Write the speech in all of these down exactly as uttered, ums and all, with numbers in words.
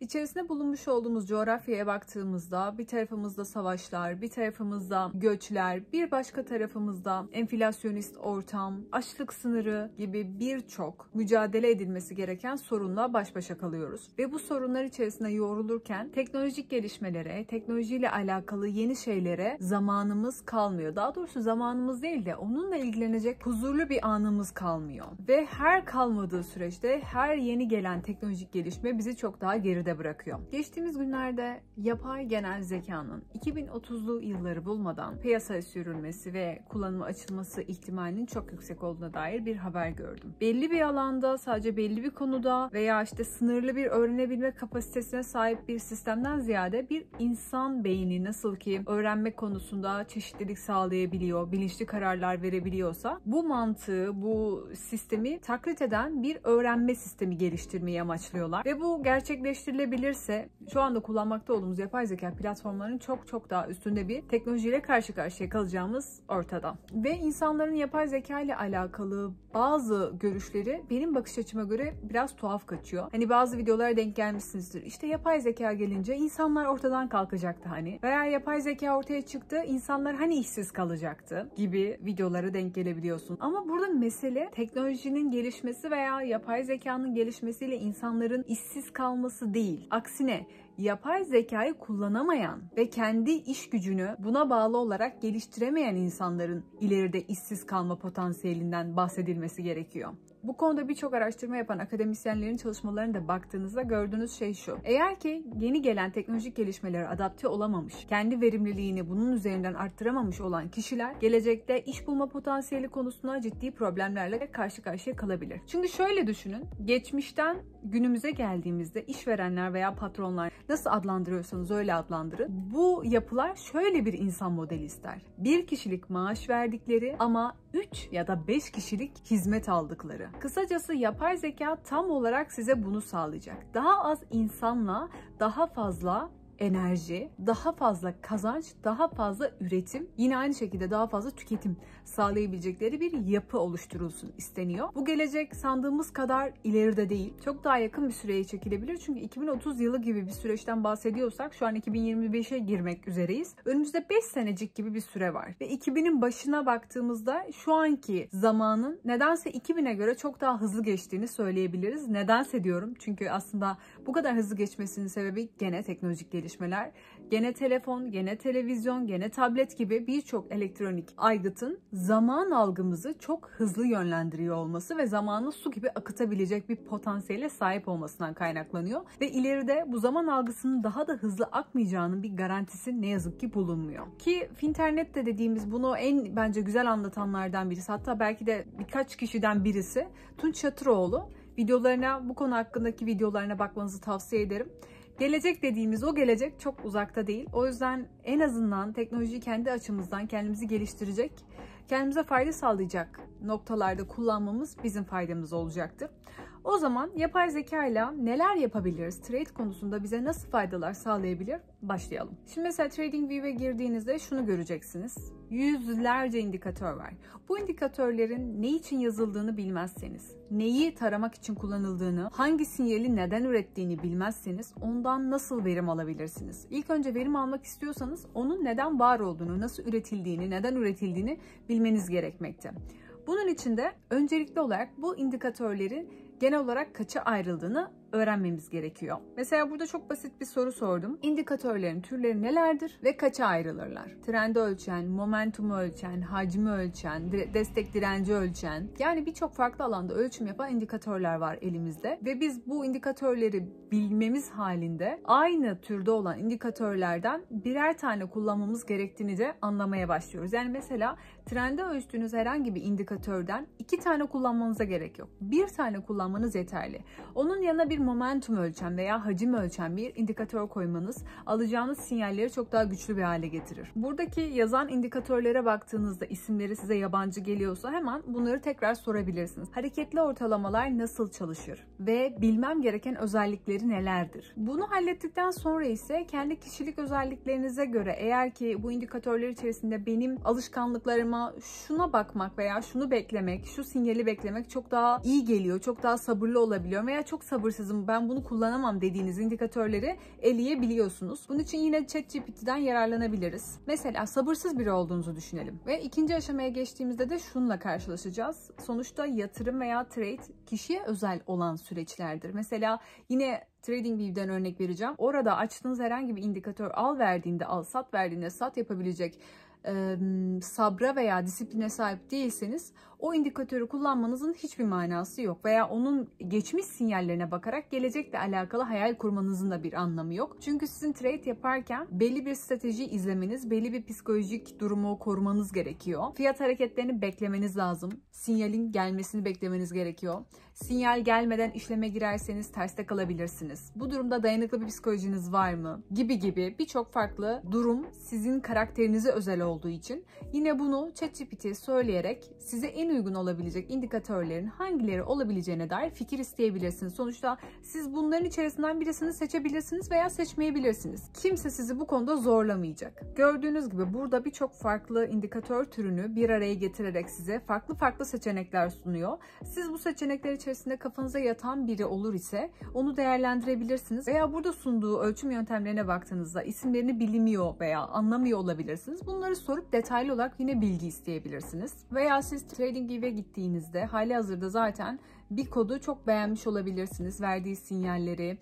İçerisinde bulunmuş olduğumuz coğrafyaya baktığımızda bir tarafımızda savaşlar, bir tarafımızda göçler, bir başka tarafımızda enflasyonist ortam, açlık sınırı gibi birçok mücadele edilmesi gereken sorunla baş başa kalıyoruz. Ve bu sorunlar içerisinde yoğrulurken teknolojik gelişmelere, teknolojiyle alakalı yeni şeylere zamanımız kalmıyor. Daha doğrusu zamanımız değil de onunla ilgilenecek huzurlu bir anımız kalmıyor. Ve her kalmadığı süreçte her yeni gelen teknolojik gelişme bizi çok daha geride bırakıyor. Geçtiğimiz günlerde yapay genel zekanın iki bin otuzlu yılları bulmadan piyasaya sürülmesi ve kullanıma açılması ihtimalinin çok yüksek olduğuna dair bir haber gördüm. Belli bir alanda, sadece belli bir konuda veya işte sınırlı bir öğrenebilme kapasitesine sahip bir sistemden ziyade bir insan beyni nasıl ki öğrenme konusunda çeşitlilik sağlayabiliyor, bilinçli kararlar verebiliyorsa bu mantığı, bu sistemi taklit eden bir öğrenme sistemi geliştirmeyi amaçlıyorlar. Ve bu gerçekleştirilebilirse şu anda kullanmakta olduğumuz yapay zeka platformlarının çok çok daha üstünde bir teknolojiyle karşı karşıya kalacağımız ortada. Ve insanların yapay zeka ile alakalı bazı görüşleri benim bakış açıma göre biraz tuhaf kaçıyor. Hani bazı videolara denk gelmişsinizdir. İşte yapay zeka gelince insanlar ortadan kalkacaktı hani. Veya yapay zeka ortaya çıktı, insanlar hani işsiz kalacaktı gibi videolara denk gelebiliyorsun. Ama burada mesele teknolojinin gelişmesi veya yapay zekanın gelişmesiyle insanların işsiz kalması değil. Aksine yapay zekayı kullanamayan ve kendi iş gücünü buna bağlı olarak geliştiremeyen insanların ileride işsiz kalma potansiyelinden bahsedilmesi gerekiyor. Bu konuda birçok araştırma yapan akademisyenlerin çalışmalarına da baktığınızda gördüğünüz şey şu. Eğer ki yeni gelen teknolojik gelişmelere adapte olamamış, kendi verimliliğini bunun üzerinden arttıramamış olan kişiler gelecekte iş bulma potansiyeli konusunda ciddi problemlerle karşı karşıya kalabilir. Çünkü şöyle düşünün, geçmişten günümüze geldiğimizde işverenler veya patronlar, nasıl adlandırıyorsanız öyle adlandırın, bu yapılar şöyle bir insan modeli ister. Bir kişilik maaş verdikleri ama üç ya da beş kişilik hizmet aldıkları. Kısacası yapay zeka tam olarak size bunu sağlayacak. Daha az insanla daha fazla enerji, daha fazla kazanç, daha fazla üretim, yine aynı şekilde daha fazla tüketim sağlayabilecekleri bir yapı oluşturulsun isteniyor. Bu gelecek sandığımız kadar ileride değil. Çok daha yakın bir süreye çekilebilir. Çünkü iki bin otuz yılı gibi bir süreçten bahsediyorsak şu an iki bin yirmi beşe girmek üzereyiz. Önümüzde beş senecik gibi bir süre var. Ve iki binin başına baktığımızda şu anki zamanın nedense iki bine göre çok daha hızlı geçtiğini söyleyebiliriz. Nedense diyorum. Çünkü aslında bu kadar hızlı geçmesinin sebebi gene teknolojik gelişmeler. Gene telefon, gene televizyon, gene tablet gibi birçok elektronik aygıtın zaman algımızı çok hızlı yönlendiriyor olması ve zamanı su gibi akıtabilecek bir potansiyele sahip olmasından kaynaklanıyor. Ve ileride bu zaman algısının daha da hızlı akmayacağının bir garantisi ne yazık ki bulunmuyor. Ki Finternet de dediğimiz bunu en bence güzel anlatanlardan birisi, hatta belki de birkaç kişiden birisi Tunç Şatıroğlu. Videolarına, bu konu hakkındaki videolarına bakmanızı tavsiye ederim. Gelecek dediğimiz o gelecek çok uzakta değil. O yüzden en azından teknolojiyi kendi açımızdan kendimizi geliştirecek, kendimize fayda sağlayacak noktalarda kullanmamız bizim faydamız olacaktır. O zaman yapay zeka ile neler yapabiliriz? Trade konusunda bize nasıl faydalar sağlayabilir? Başlayalım. Şimdi mesela TradingView'e girdiğinizde şunu göreceksiniz. Yüzlerce indikatör var. Bu indikatörlerin ne için yazıldığını bilmezseniz, neyi taramak için kullanıldığını, hangi sinyali neden ürettiğini bilmezseniz ondan nasıl verim alabilirsiniz? İlk önce verim almak istiyorsanız onun neden var olduğunu, nasıl üretildiğini, neden üretildiğini bilmeniz gerekmekte. Bunun için de öncelikli olarak bu indikatörlerin genel olarak kaça ayrıldığını öğrenmemiz gerekiyor. Mesela burada çok basit bir soru sordum. İndikatörlerin türleri nelerdir ve kaça ayrılırlar? Trendi ölçen, momentumu ölçen, hacmi ölçen, destek direnci ölçen, yani birçok farklı alanda ölçüm yapan indikatörler var elimizde ve biz bu indikatörleri bilmemiz halinde aynı türde olan indikatörlerden birer tane kullanmamız gerektiğini de anlamaya başlıyoruz. Yani mesela trende ölçtüğünüz herhangi bir indikatörden iki tane kullanmanıza gerek yok. Bir tane kullanmanız yeterli. Onun yanına bir momentum ölçen veya hacim ölçen bir indikatör koymanız alacağınız sinyalleri çok daha güçlü bir hale getirir. Buradaki yazan indikatörlere baktığınızda isimleri size yabancı geliyorsa hemen bunları tekrar sorabilirsiniz. Hareketli ortalamalar nasıl çalışır ve bilmem gereken özellikleri nelerdir? Bunu hallettikten sonra ise kendi kişilik özelliklerinize göre eğer ki bu indikatörler içerisinde benim alışkanlıklarıma şuna bakmak veya şunu beklemek, şu sinyali beklemek çok daha iyi geliyor, çok daha sabırlı olabiliyorum veya çok sabırsız kızım ben bunu kullanamam dediğiniz indikatörleri eleyebiliyorsunuz. Bunun için yine ChatGPT'den yararlanabiliriz. Mesela sabırsız biri olduğunuzu düşünelim ve ikinci aşamaya geçtiğimizde de şununla karşılaşacağız. Sonuçta yatırım veya trade kişiye özel olan süreçlerdir. Mesela yine TradingView'den örnek vereceğim. Orada açtığınız herhangi bir indikatör al verdiğinde al, sat verdiğinde sat yapabilecek e, sabra veya disipline sahip değilseniz o indikatörü kullanmanızın hiçbir manası yok. Veya onun geçmiş sinyallerine bakarak gelecekle alakalı hayal kurmanızın da bir anlamı yok. Çünkü sizin trade yaparken belli bir strateji izlemeniz, belli bir psikolojik durumu korumanız gerekiyor. Fiyat hareketlerini beklemeniz lazım. Sinyalin gelmesini beklemeniz gerekiyor. Sinyal gelmeden işleme girerseniz terste kalabilirsiniz. Bu durumda dayanıklı bir psikolojiniz var mı? Gibi gibi birçok farklı durum sizin karakterinize özel olduğu için yine bunu ChatGPT'ye söyleyerek size en uygun olabilecek indikatörlerin hangileri olabileceğine dair fikir isteyebilirsiniz. Sonuçta siz bunların içerisinden birisini seçebilirsiniz veya seçmeyebilirsiniz. Kimse sizi bu konuda zorlamayacak. Gördüğünüz gibi burada birçok farklı indikatör türünü bir araya getirerek size farklı farklı seçenekler sunuyor. Siz bu seçenekler içerisinde kafanıza yatan biri olur ise onu değerlendirebilirsiniz veya burada sunduğu ölçüm yöntemlerine baktığınızda isimlerini bilmiyor veya anlamıyor olabilirsiniz. Bunları sorup detaylı olarak yine bilgi isteyebilirsiniz. Veya siz trading gibi gittiğinizde hali hazırda zaten bir kodu çok beğenmiş olabilirsiniz. Verdiği sinyalleri,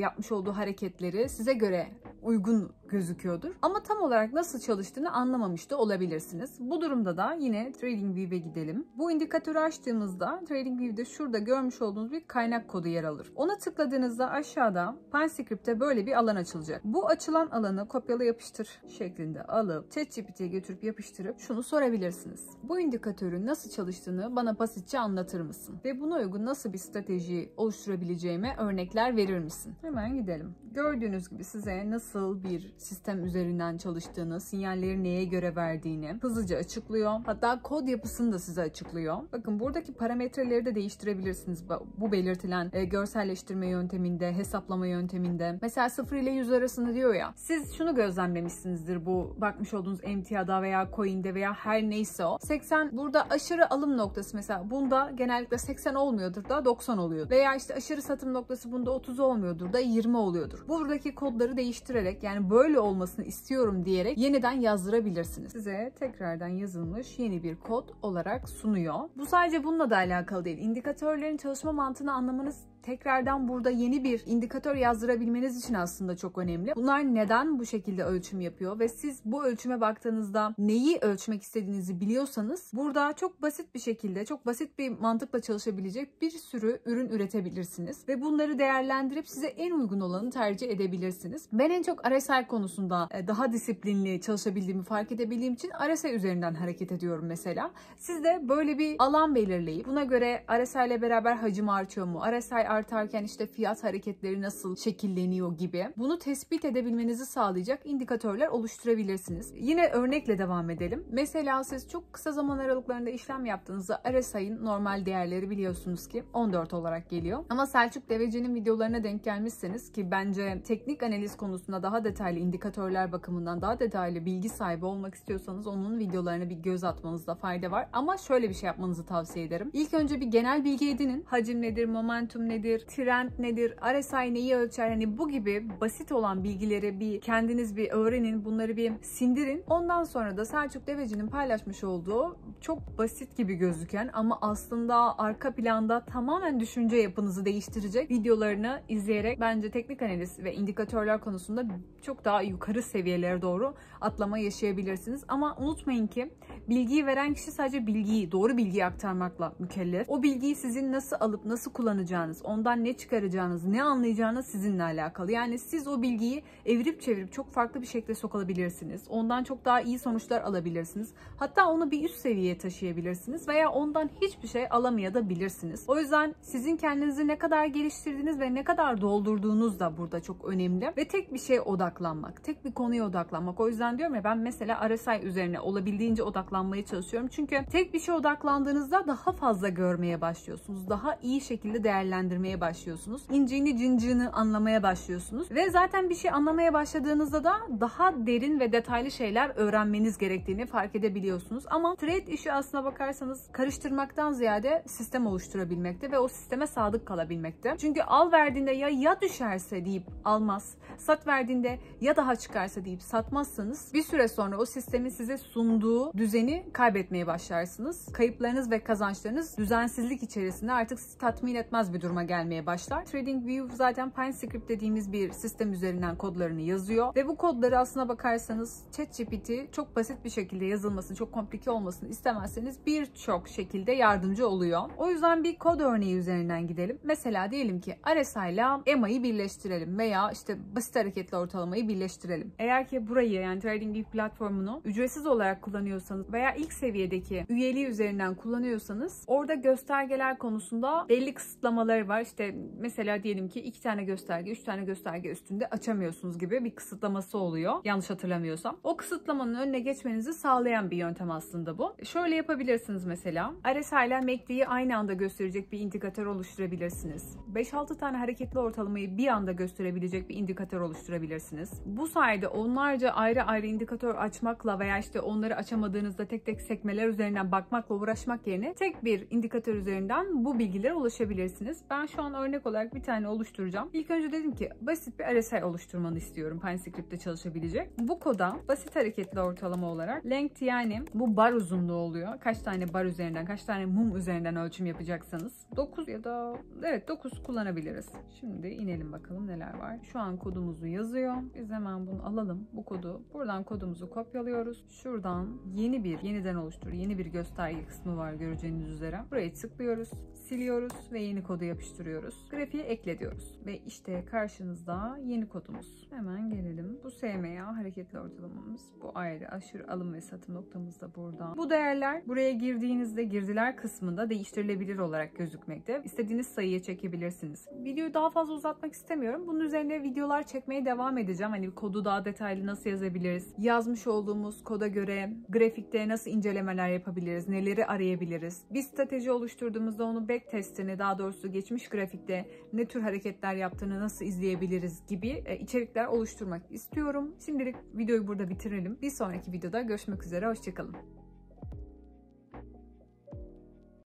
yapmış olduğu hareketleri size göre uygun gözüküyordur. Ama tam olarak nasıl çalıştığını anlamamış da olabilirsiniz. Bu durumda da yine TradingView'e gidelim. Bu indikatörü açtığımızda TradingView'de şurada görmüş olduğunuz bir kaynak kodu yer alır. Ona tıkladığınızda aşağıda Pine Script'te böyle bir alan açılacak. Bu açılan alanı kopyala yapıştır şeklinde alıp ChatGPT'ye götürüp yapıştırıp şunu sorabilirsiniz. Bu indikatörün nasıl çalıştığını bana basitçe anlatır mısın? Ve bunu uygun nasıl bir strateji oluşturabileceğime örnekler verir misin? Hemen gidelim. Gördüğünüz gibi size nasıl bir sistem üzerinden çalıştığını, sinyalleri neye göre verdiğini hızlıca açıklıyor. Hatta kod yapısını da size açıklıyor. Bakın buradaki parametreleri de değiştirebilirsiniz. Bu belirtilen e, görselleştirme yönteminde, hesaplama yönteminde. Mesela sıfır ile yüz arasında diyor ya. Siz şunu gözlemlemişsinizdir bu bakmış olduğunuz emtiada veya coin'de veya her neyse o. seksen burada aşırı alım noktası mesela. Bunda genellikle seksen olmuyordur da doksan oluyor. Veya işte aşırı satım noktası bunda otuz olmuyordur da yirmi oluyordur. Buradaki kodları değiştirerek yani böyle olmasını istiyorum diyerek yeniden yazdırabilirsiniz. Size tekrardan yazılmış yeni bir kod olarak sunuyor. Bu sadece bununla da alakalı değil. İndikatörlerin çalışma mantığını anlamanız tekrardan burada yeni bir indikatör yazdırabilmeniz için aslında çok önemli. Bunlar neden bu şekilde ölçüm yapıyor ve siz bu ölçüme baktığınızda neyi ölçmek istediğinizi biliyorsanız burada çok basit bir şekilde, çok basit bir mantıkla çalışabilecek bir sürü ürün üretebilirsiniz ve bunları değerlendirip size en uygun olanı tercih edebilirsiniz. Ben en çok R S I konusunda daha disiplinli çalışabildiğimi fark edebildiğim için R S I üzerinden hareket ediyorum mesela. Siz de böyle bir alan belirleyip buna göre R S I ile beraber hacim artıyor mu? R S I artarken işte fiyat hareketleri nasıl şekilleniyor gibi. Bunu tespit edebilmenizi sağlayacak indikatörler oluşturabilirsiniz. Yine örnekle devam edelim. Mesela siz çok kısa zaman aralıklarında işlem yaptığınızda R S I'nin normal değerleri biliyorsunuz ki on dört olarak geliyor. Ama Selçuk Deveci'nin videolarına denk gelmişseniz ki bence teknik analiz konusunda daha detaylı indikatörler bakımından daha detaylı bilgi sahibi olmak istiyorsanız onun videolarına bir göz atmanızda fayda var. Ama şöyle bir şey yapmanızı tavsiye ederim. İlk önce bir genel bilgi edinin. Hacim nedir, momentum nedir? Nedir, trend nedir, R S I neyi ölçer, hani bu gibi basit olan bilgileri bir kendiniz bir öğrenin, bunları bir sindirin. Ondan sonra da Selçuk Deveci'nin paylaşmış olduğu çok basit gibi gözüken ama aslında arka planda tamamen düşünce yapınızı değiştirecek videolarını izleyerek bence teknik analiz ve indikatörler konusunda çok daha yukarı seviyelere doğru atlama yaşayabilirsiniz. Ama unutmayın ki bilgiyi veren kişi sadece bilgiyi, doğru bilgiyi aktarmakla mükellef. O bilgiyi sizin nasıl alıp nasıl kullanacağınız, ondan ne çıkaracağınız, ne anlayacağınız sizinle alakalı. Yani siz o bilgiyi evirip çevirip çok farklı bir şekilde sokabilirsiniz. Ondan çok daha iyi sonuçlar alabilirsiniz. Hatta onu bir üst seviyeye taşıyabilirsiniz veya ondan hiçbir şey alamayabilirsiniz. O yüzden sizin kendinizi ne kadar geliştirdiğiniz ve ne kadar doldurduğunuz da burada çok önemli. Ve tek bir şeye odaklanmak, tek bir konuya odaklanmak. O yüzden diyorum ya ben mesela R S I üzerine olabildiğince odaklanmaya çalışıyorum. Çünkü tek bir şeye odaklandığınızda daha fazla görmeye başlıyorsunuz. Daha iyi şekilde değerlendirmeye görmeye başlıyorsunuz. İnciğini cinciğini anlamaya başlıyorsunuz. Ve zaten bir şey anlamaya başladığınızda da daha derin ve detaylı şeyler öğrenmeniz gerektiğini fark edebiliyorsunuz. Ama trade işi aslına bakarsanız karıştırmaktan ziyade sistem oluşturabilmekte ve o sisteme sadık kalabilmekte. Çünkü al verdiğinde ya ya düşerse deyip almaz, sat verdiğinde ya daha çıkarsa deyip satmazsanız bir süre sonra o sistemin size sunduğu düzeni kaybetmeye başlarsınız. Kayıplarınız ve kazançlarınız düzensizlik içerisinde artık sizi tatmin etmez bir duruma gelmeye başlar. TradingView zaten Pine Script dediğimiz bir sistem üzerinden kodlarını yazıyor ve bu kodları aslına bakarsanız ChatGPT çok basit bir şekilde yazılmasını, çok komplike olmasını istemezseniz birçok şekilde yardımcı oluyor. O yüzden bir kod örneği üzerinden gidelim. Mesela diyelim ki R S I ile E M A'yı birleştirelim veya işte basit hareketli ortalamayı birleştirelim. Eğer ki burayı, yani TradingView platformunu ücretsiz olarak kullanıyorsanız veya ilk seviyedeki üyeliği üzerinden kullanıyorsanız orada göstergeler konusunda belli kısıtlamaları var. İşte mesela diyelim ki iki tane gösterge, üç tane gösterge üstünde açamıyorsunuz gibi bir kısıtlaması oluyor. Yanlış hatırlamıyorsam. O kısıtlamanın önüne geçmenizi sağlayan bir yöntem aslında bu. Şöyle yapabilirsiniz mesela. R S I ile M A C D'yi aynı anda gösterecek bir indikatör oluşturabilirsiniz. beş altı tane hareketli ortalamayı bir anda gösterebilecek bir indikatör oluşturabilirsiniz. Bu sayede onlarca ayrı ayrı indikatör açmakla veya işte onları açamadığınızda tek tek sekmeler üzerinden bakmakla uğraşmak yerine tek bir indikatör üzerinden bu bilgilere ulaşabilirsiniz. Ben şu an örnek olarak bir tane oluşturacağım. İlk önce dedim ki basit bir R S I oluşturmanı istiyorum. Pine Script'te çalışabilecek. Bu koda basit hareketli ortalama olarak length, yani bu bar uzunluğu oluyor. Kaç tane bar üzerinden, kaç tane mum üzerinden ölçüm yapacaksanız dokuz ya da evet dokuz kullanabiliriz. Şimdi inelim bakalım neler var. Şu an kodumuzu yazıyor. Biz hemen bunu alalım. Bu kodu buradan kodumuzu kopyalıyoruz. Şuradan yeni bir yeniden oluştur. Yeni bir gösterge kısmı var göreceğiniz üzere. Buraya tıklıyoruz. Siliyoruz ve yeni kodu yapıştırıyoruz. Grafiğe ekle diyoruz. Ve işte karşınızda yeni kodumuz. Hemen gelelim. Bu S M A hareketli ortalamamız. Bu ayrı aşırı alım ve satım noktamız da burada. Bu değerler buraya girdiğinizde girdiler kısmında değiştirilebilir olarak gözükmekte. İstediğiniz sayıya çekebilirsiniz. Videoyu daha fazla uzatmak istemiyorum. Bunun üzerine videolar çekmeye devam edeceğim. Hani kodu daha detaylı nasıl yazabiliriz? Yazmış olduğumuz koda göre grafikte nasıl incelemeler yapabiliriz? Neleri arayabiliriz? Bir strateji oluşturduğumuzda onu back testini, daha doğrusu geçmiş grafikte ne tür hareketler yaptığını nasıl izleyebiliriz gibi içerikler oluşturmak istiyorum. Şimdilik videoyu burada bitirelim. Bir sonraki videoda görüşmek üzere. Hoşçakalın.